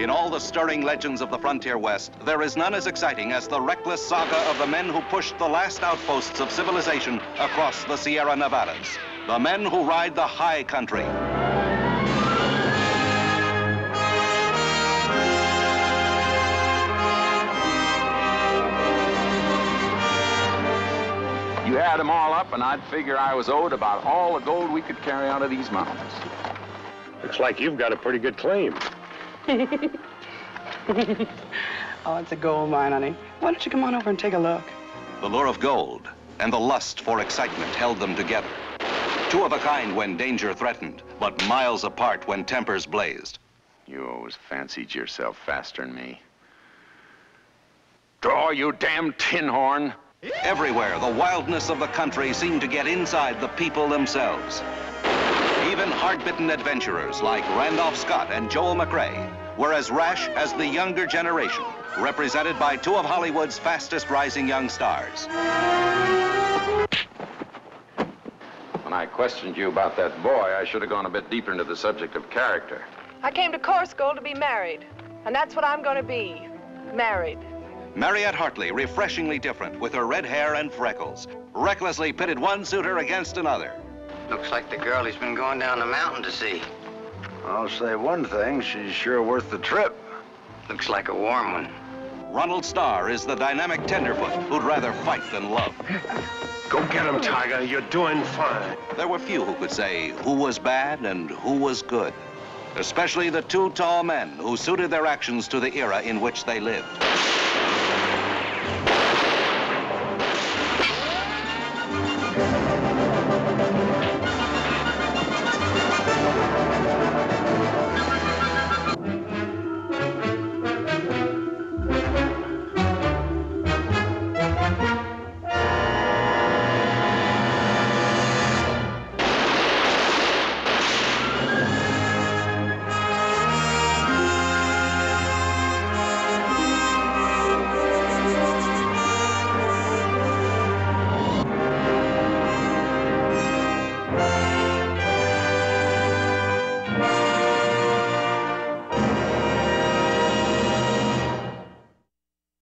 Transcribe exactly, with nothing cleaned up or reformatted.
In all the stirring legends of the frontier west, there is none as exciting as the reckless saga of the men who pushed the last outposts of civilization across the Sierra Nevadas. The men who ride the high country. You add them all up and I'd figure I was owed about all the gold we could carry out of these mountains. Looks like you've got a pretty good claim. Oh, it's a gold mine, honey. Why don't you come on over and take a look? The lure of gold and the lust for excitement held them together. Two of a kind when danger threatened, but miles apart when tempers blazed. You always fancied yourself faster'n me. Draw, you damn tin horn! Everywhere, the wildness of the country seemed to get inside the people themselves. Even hard-bitten adventurers like Randolph Scott and Joel McCrea were as rash as the younger generation, represented by two of Hollywood's fastest-rising young stars. When I questioned you about that boy, I should have gone a bit deeper into the subject of character. I came to Coarsegold to be married, and that's what I'm going to be, married. Mariette Hartley, refreshingly different, with her red hair and freckles, recklessly pitted one suitor against another. Looks like the girl he's been going down the mountain to see. I'll say one thing, she's sure worth the trip. Looks like a warm one. Ronald Starr is the dynamic tenderfoot who'd rather fight than love. Go get him, Tiger. You're doing fine. There were few who could say who was bad and who was good, especially the two tall men who suited their actions to the era in which they lived.